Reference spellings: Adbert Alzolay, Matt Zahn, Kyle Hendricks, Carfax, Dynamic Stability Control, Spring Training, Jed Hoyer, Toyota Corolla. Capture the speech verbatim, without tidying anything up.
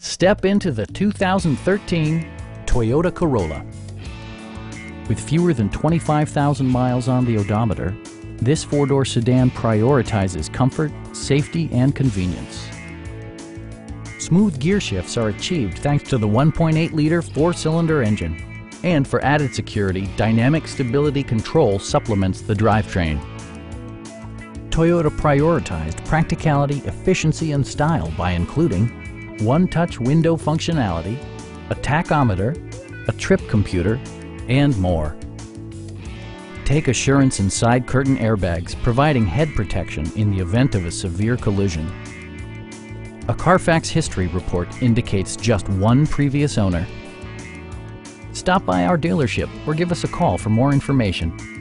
Step into the two thousand thirteen Toyota Corolla. With fewer than twenty-five thousand miles on the odometer, this four-door sedan prioritizes comfort, safety, and convenience. Smooth gear shifts are achieved thanks to the one point eight liter four-cylinder engine. And for added security, Dynamic Stability Control supplements the drivetrain. Toyota prioritized practicality, efficiency, and style by including one-touch window functionality, a tachometer, a trip computer, and more. Take assurance in side curtain airbags, providing head protection in the event of a severe collision. A Carfax history report indicates just one previous owner. Stop by our dealership or give us a call for more information.